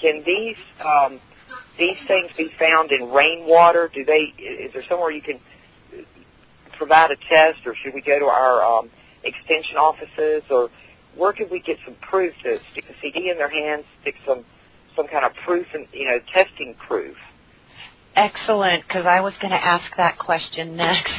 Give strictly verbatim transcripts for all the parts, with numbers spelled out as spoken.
Can these um, these things be found in rainwater? Do they? Is there somewhere you can provide a test, or should we go to our um, extension offices, or where could we get some proof? To stick a C D in their hands, stick some some kind of proof, and you know, testing proof. Excellent, because I was going to ask that question next.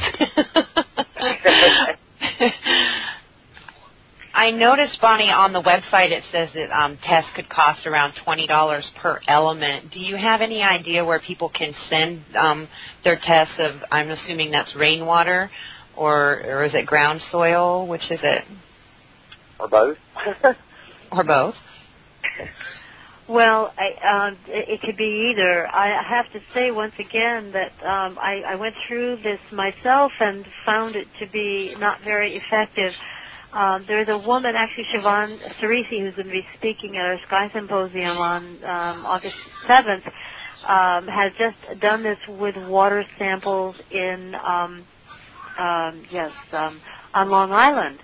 I noticed, Bonnie, on the website it says that um, tests could cost around twenty dollars per element. Do you have any idea where people can send um, their tests of, I'm assuming that's rainwater, or, or is it ground soil? Which is it? Or both. Or both. Well, I, uh, it could be either. I have to say once again that um, I, I went through this myself and found it to be not very effective. Um, there's a woman, actually Siobhan Cerisi, who's going to be speaking at our Sky Symposium on um, August seventh, um, has just done this with water samples in, um, um, yes, um, on Long Island.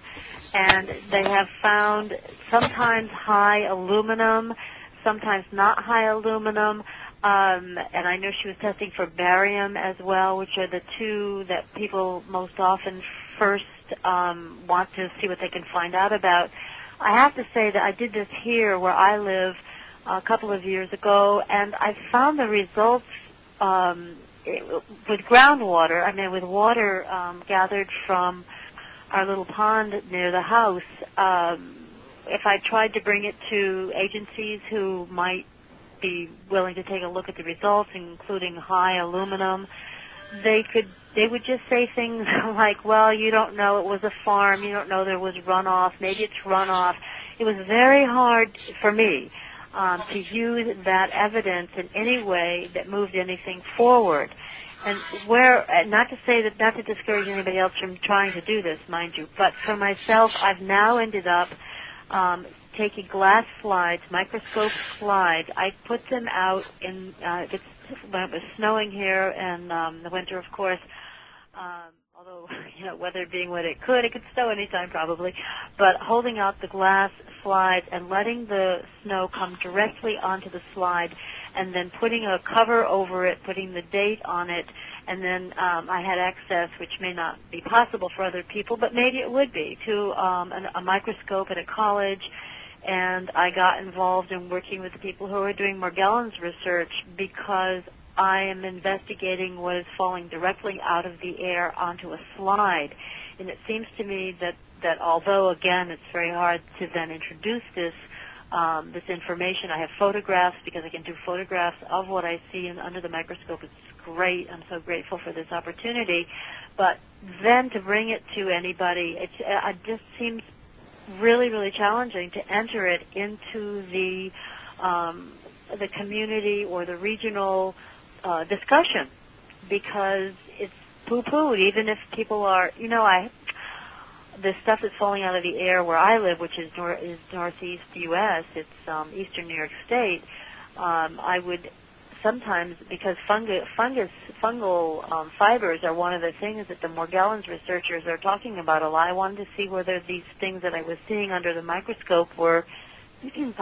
And they have found sometimes high aluminum, sometimes not high aluminum, um, and I know she was testing for barium as well, which are the two that people most often first um, want to see what they can find out about. I have to say that I did this here where I live a couple of years ago, and I found the results um, it, with groundwater, I mean with water um, gathered from our little pond near the house. Um, If I tried to bring it to agencies who might be willing to take a look at the results, including high aluminum, they could they would just say things like, well, you don't know it was a farm, you don't know there was runoff, maybe it's runoff. It was very hard for me um, to use that evidence in any way that moved anything forward. And where, not to say that, not to discourage anybody else from trying to do this, mind you, but for myself, I've now ended up Um, taking glass slides, microscope slides. I put them out in, uh, it's, when it was snowing here and um, the winter, of course, um, although, you know, weather being what it could, it could snow anytime probably, but holding out the glass slides and letting the snow come directly onto the slide and then putting a cover over it, putting the date on it, and then um, I had access, which may not be possible for other people, but maybe it would be, to um, an, a microscope at a college, and I got involved in working with the people who are doing Morgellons research because I am investigating what is falling directly out of the air onto a slide. And it seems to me that, that although, again, it's very hard to then introduce this Um, this information. I have photographs because I can do photographs of what I see and under the microscope. It's great. I'm so grateful for this opportunity. But then to bring it to anybody, it, it just seems really, really challenging to enter it into the um, the community or the regional uh, discussion because it's poo-pooed, even if people are, you know, I... the stuff that's falling out of the air where I live, which is, nor is northeast U S, it's um, eastern New York State, um, I would sometimes, because fungi fungus, fungal um, fibers are one of the things that the Morgellons researchers are talking about a lot. I wanted to see whether these things that I was seeing under the microscope were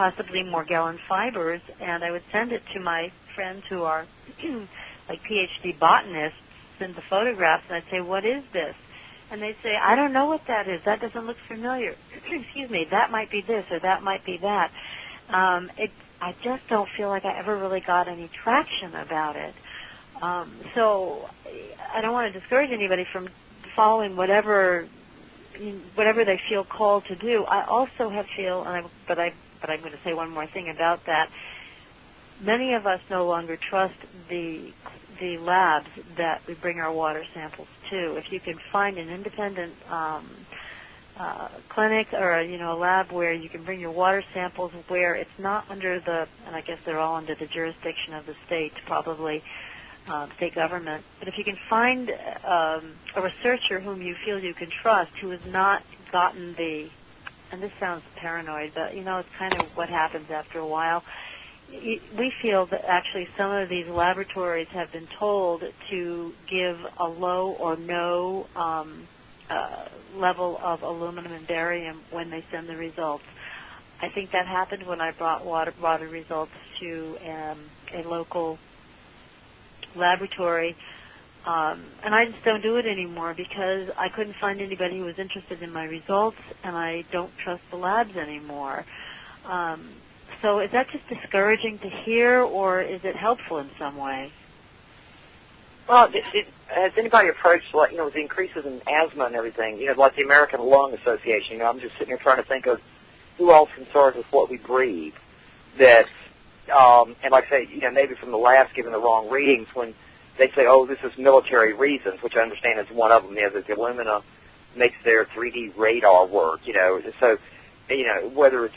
possibly Morgellon fibers, and I would send it to my friends who are like P H D botanists, send the photographs, and I'd say, what is this? And they say, I don't know what that is. That doesn't look familiar. Excuse me. That might be this or that might be that. Um, it, I just don't feel like I ever really got any traction about it. Um, so I don't want to discourage anybody from following whatever whatever they feel called to do. I also have feel, and I, but I but I'm going to say one more thing about that. Many of us no longer trust the. the labs that we bring our water samples to. If you can find an independent um, uh, clinic or you know a lab where you can bring your water samples where it's not under the, and I guess they're all under the jurisdiction of the state, probably uh, state government, but if you can find um, a researcher whom you feel you can trust who has not gotten the, and this sounds paranoid, but you know it's kind of what happens after a while. We feel that actually some of these laboratories have been told to give a low or no um, uh, level of aluminum and barium when they send the results. I think that happened when I brought water, water results to um, a local laboratory. Um, and I just don't do it anymore because I couldn't find anybody who was interested in my results, and I don't trust the labs anymore. Um, so is that just discouraging to hear, or is it helpful in some way? Well, it, it, has anybody approached, like, you know, with the increases in asthma and everything, you know, like the American Lung Association, you know, I'm just sitting here trying to think of who else concerns with what we breathe, that, um, and like I say, you know, maybe from the labs giving the wrong readings when they say, oh, this is military reasons, which I understand is one of them, you know, that the alumina makes their three D radar work, you know, so, you know, whether it's,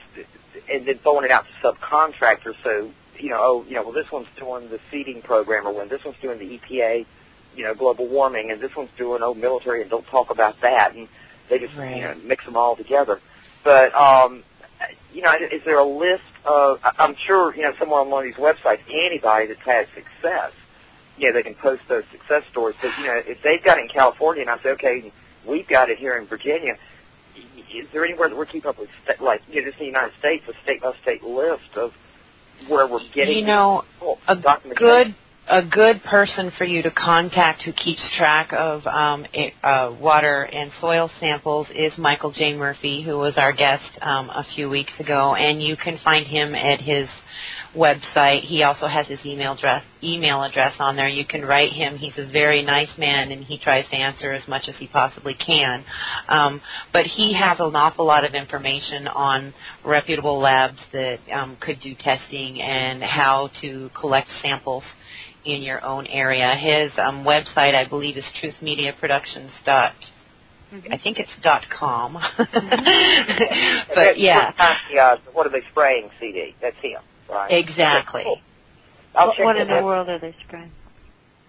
and then throwing it out to subcontractors, so, you know, oh, you know, well, this one's doing the seeding program, or when this one's doing the E P A, you know, global warming, and this one's doing, oh, military, and don't talk about that, and they just, right. you know, mix them all together. But, um, you know, is there a list of, I'm sure, you know, somewhere on one of these websites, anybody that's had success, you know, they can post those success stories. But, you know, if they've got it in California, and I say, okay, we've got it here in Virginia, is there anywhere that we're keeping up with, like, you know, just in the United States, a state-by-state list of where we're getting, you know, a good a good person for you to contact who keeps track of um, uh, water and soil samples is Michael J. Murphy, who was our guest um, a few weeks ago, and you can find him at his website. He also has his email address, email address on there. You can write him. He's a very nice man, and he tries to answer as much as he possibly can. Um, but he has an awful lot of information on reputable labs that um, could do testing and how to collect samples in your own area. His um, website, I believe, is truth media productions dot com. I think it's dot .com. But, yeah. The, uh, what are they spraying C D? That's him. Right. Exactly. Cool. What, what in the world are they spraying?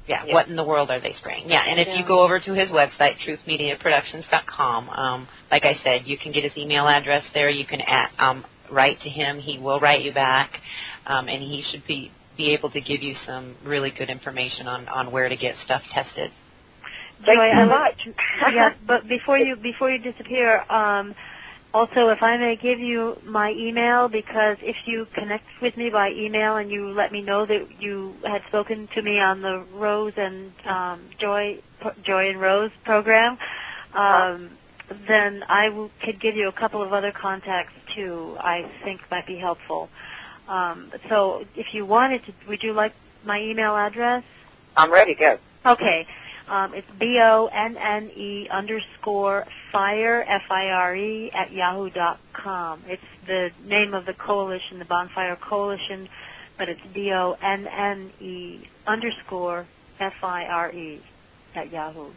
Yeah, yeah, what in the world are they spraying? Yeah, and if yeah. you go over to his website, truth media productions dot com, um, like I said, you can get his email address there. You can at, um, write to him. He will write you back, um, and he should be, be able to give you some really good information on, on where to get stuff tested. Thank Joy, you so much. Yeah, but before you, before you disappear, um, also, if I may give you my email, because if you connect with me by email and you let me know that you had spoken to me on the Rose and um, Joy, Joy and Rose program, um, then I w could give you a couple of other contacts too. I think might be helpful. Um, so, if you wanted to, would you like my email address? I'm ready. Go. Okay. Um, it's B O N N E underscore fire, F I R E, at yahoo dot com. It's the name of the coalition, the Bonfire Coalition, but it's B O N N E underscore F I R E at yahoo.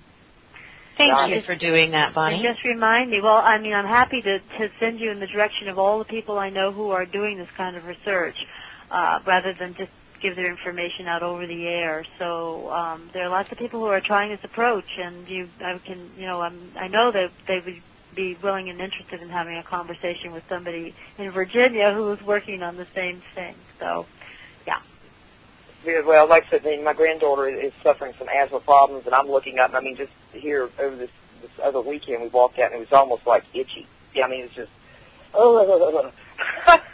Thank Bonnie. you for doing that, Bonnie. And just remind me. Well, I mean, I'm happy to, to send you in the direction of all the people I know who are doing this kind of research, uh, rather than just give their information out over the air. So um, there are lots of people who are trying this approach, and you, I can, you know, I'm, I know that they would be willing and interested in having a conversation with somebody in Virginia who is working on the same thing. So, yeah. Well, like I said, my granddaughter is suffering some asthma problems, and I'm looking up. I mean, just here over this, this other weekend, we walked out, and it was almost like itchy. Yeah, I mean, it's just. Oh. um,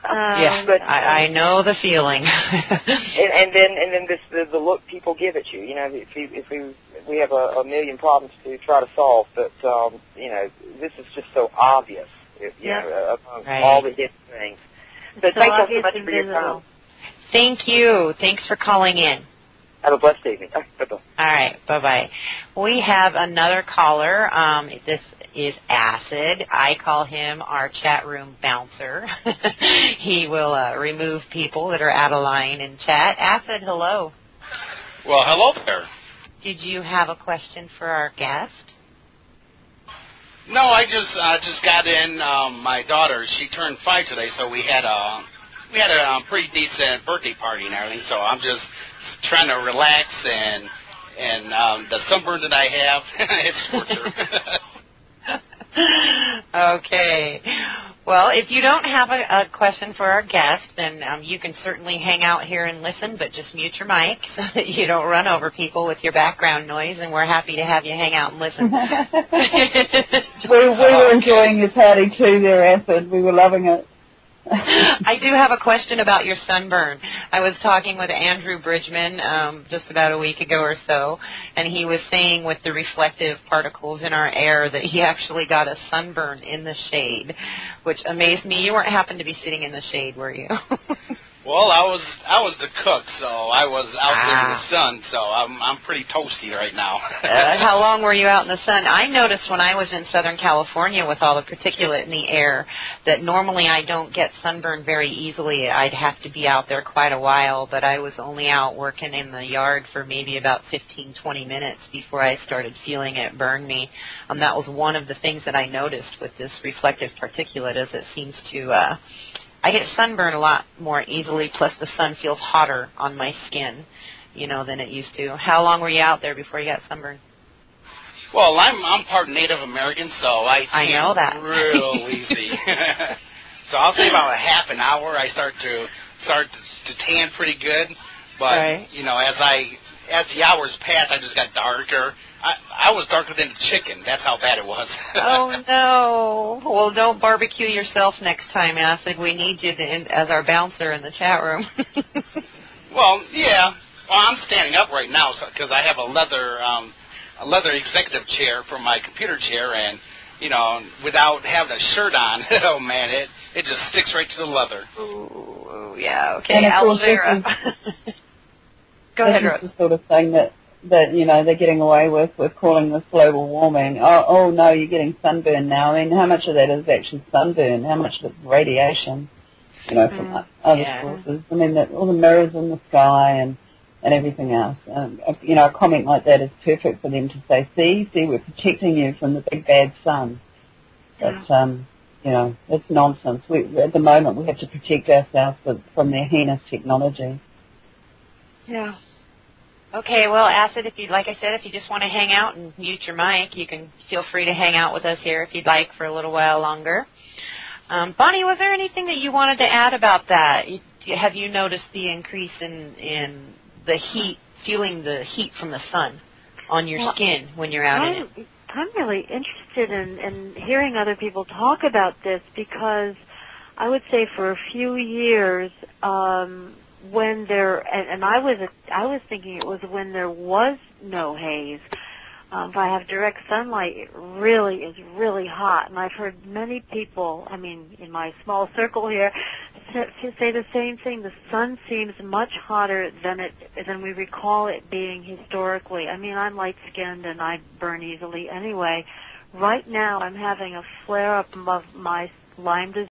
yeah, but, I, I know the feeling. and, and then, and then this the, the look people give at you. You know, if you, if we we have a, a million problems to try to solve, but um, you know, this is just so obvious. You yeah. know, among right. all the different things. But so thank you so much for your time. Thank you. Thanks for calling in. Have a blessed evening. All right, bye-bye. All right, bye-bye. We have another caller. Um, this. is Acid. I call him our chat room bouncer. He will uh, remove people that are out of line in chat. Acid, hello. Well, hello there. Did you have a question for our guest? No, I just uh, just got in. Um, my daughter, she turned five today, so we had a we had a um, pretty decent birthday party and everything. So I'm just trying to relax, and and um, the sunburn that I have, it's torture. Okay. Well, if you don't have a, a question for our guest, then um, you can certainly hang out here and listen, but just mute your mic so that you don't run over people with your background noise, and we're happy to have you hang out and listen. we we were enjoying your party, too, there, Acid. We were loving it. I do have a question about your sunburn. I was talking with Andrew Bridgman um, just about a week ago or so, and he was saying with the reflective particles in our air that he actually got a sunburn in the shade, which amazed me. You weren't happened to be sitting in the shade, were you? Well, I was I was the cook, so I was out ah. there in the sun, so I'm I'm pretty toasty right now. uh, how long were you out in the sun? I noticed when I was in Southern California with all the particulate in the air that normally I don't get sunburned very easily. I'd have to be out there quite a while, but I was only out working in the yard for maybe about fifteen, twenty minutes before I started feeling it burn me. Um, that was one of the things that I noticed with this reflective particulate, as it seems to... Uh, I get sunburn a lot more easily, plus the sun feels hotter on my skin, you know, than it used to. How long were you out there before you got sunburned? Well, I'm I'm part Native American, so I I know that real easy. So I'll say about a half an hour, I start to start to, to tan pretty good. But right. you know, as I as the hours passed, I just got darker. I, I was darker than a chicken. That's how bad it was. Oh, no. Well, don't barbecue yourself next time, Acid. We need you to, in, as our bouncer in the chat room. Well, yeah. Well, I'm standing up right now because so, I have a leather um, a leather executive chair for my computer chair. And, you know, without having a shirt on, oh, man, it, it just sticks right to the leather. Ooh, yeah, okay. Aloe vera. Go ahead, Rose. This is the sort of thing that... that, you know, they're getting away with, with calling this global warming. Oh, oh, no, you're getting sunburn now. I mean, how much of that is actually sunburn? How much of it's radiation, you know, from mm, other yeah. sources? I mean, that, all the mirrors in the sky and, and everything else. Um, you know, a comment like that is perfect for them to say, see, see, we're protecting you from the big bad sun. But, yeah. um, you know, it's nonsense. We, at the moment, we have to protect ourselves from their heinous technology. Yeah. Okay, well, Acid, if you like I said, if you just want to hang out and mute your mic, you can feel free to hang out with us here if you'd like for a little while longer. Um, Bonnie, was there anything that you wanted to add about that? You, have you noticed the increase in, in the heat, feeling the heat from the sun on your well, skin when you're out I'm, in it? I'm really interested in, in hearing other people talk about this because I would say for a few years, um, when there, and, and I was I was thinking it was when there was no haze. Um, if I have direct sunlight, it really is really hot. And I've heard many people, I mean, in my small circle here, say the same thing. The sun seems much hotter than it than we recall it being historically. I mean, I'm light-skinned and I burn easily anyway. Right now, I'm having a flare-up of my Lyme disease.